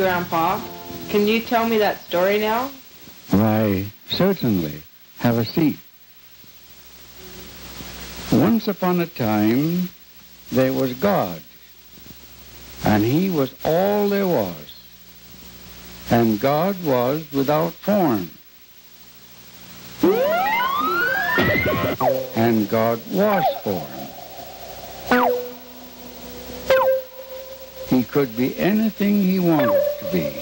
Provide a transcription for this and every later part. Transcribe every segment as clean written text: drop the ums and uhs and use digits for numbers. Grandpa. Can you tell me that story now? Why, certainly. Have a seat. Once upon a time, there was God, and he was all there was. And God was without form. And God was form. He could be anything he wanted to be.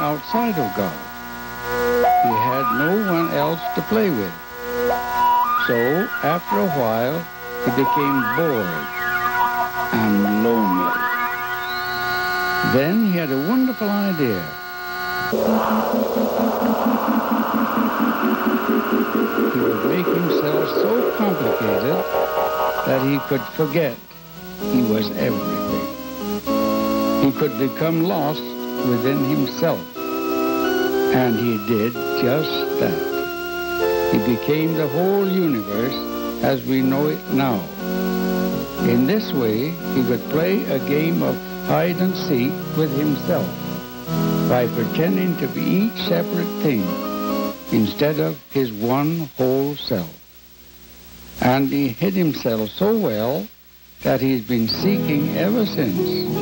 Outside of God. He had no one else to play with. So, after a while, he became bored and lonely. Then he had a wonderful idea. He would make himself so complicated that he could forget he was everything. He could become lost within himself. And he did just that. He became the whole universe as we know it now. In this way, he could play a game of hide and seek with himself by pretending to be each separate thing instead of his one whole self. And he hid himself so well that he's been seeking ever since.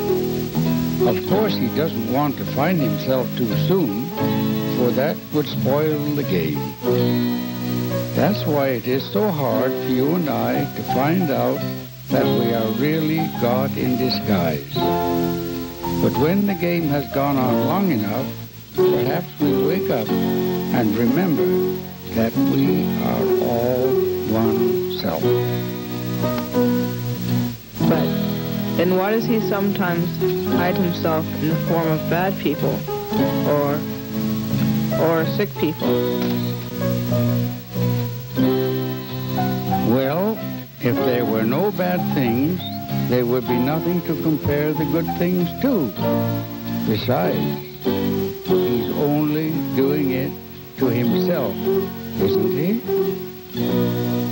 Of course, he doesn't want to find himself too soon, for that would spoil the game. That's why it is so hard for you and I to find out that we are really God in disguise. But when the game has gone on long enough, perhaps we'll wake up and remember that we are all one self. But then why does he sometimes hide himself in the form of bad people or sick people? Well, if there were no bad things, there would be nothing to compare the good things to. Besides, he's only doing it to himself, isn't he?